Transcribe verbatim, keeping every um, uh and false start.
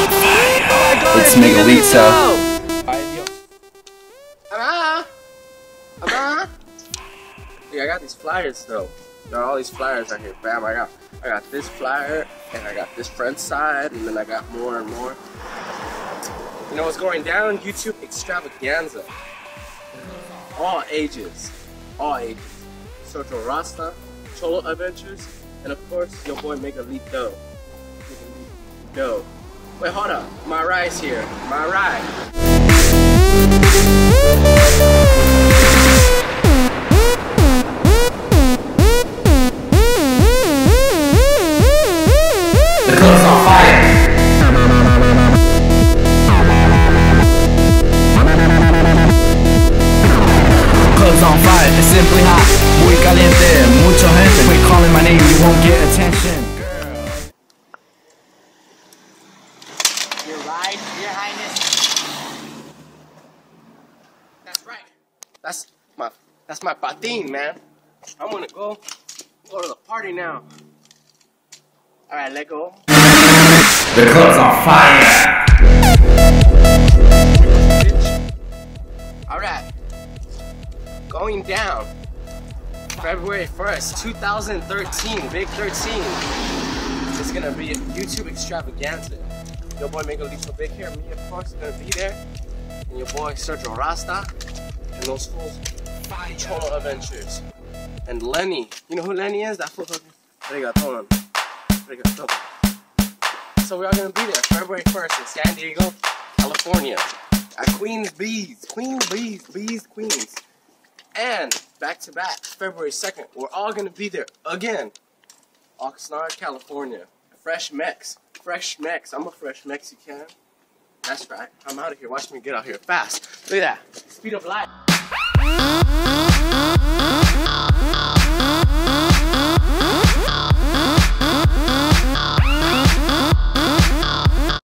on fire! Oh, it's Miguelitoh! I got these flyers though. Got all these flyers right here. Bam! I got, I got this flyer, and I got this front side, and then I got more and more. You know what's going down? YouTube extravaganza. All ages, all ages. Sergio Razta, Cholo Adventures, and of course your boy Megalito. Megalito. Wait, hold up. My ride's here. My ride. Simply hot, muy caliente, mucha gente. Quit calling my name, you won't get attention. Girl. Your ride, your highness. That's right. That's my, that's my patin, man. I'm gonna go, go to the party now. All right, let go. The club's on fire. All right. Going down February first two thousand thirteen, Big thirteen. It's gonna be a YouTube extravaganza. Your boy Miguelitoh Big Hair, me of course, gonna be there, and your boy Sergio Razta, and those fools Cholo Adventures, and Lenny. You know who Lenny is? That fool fucking Regaton. Regaton. So we're all gonna be there February first in San Diego, California, at Queens Bees, Queens Bees, Bees Queens. And back to back, February second, we're all gonna be there again. Oxnard, California. Fresh Mex. Fresh Mex. I'm a fresh Mexican. That's right. I'm out of here. Watch me get out here fast. Look at that. Speed of light.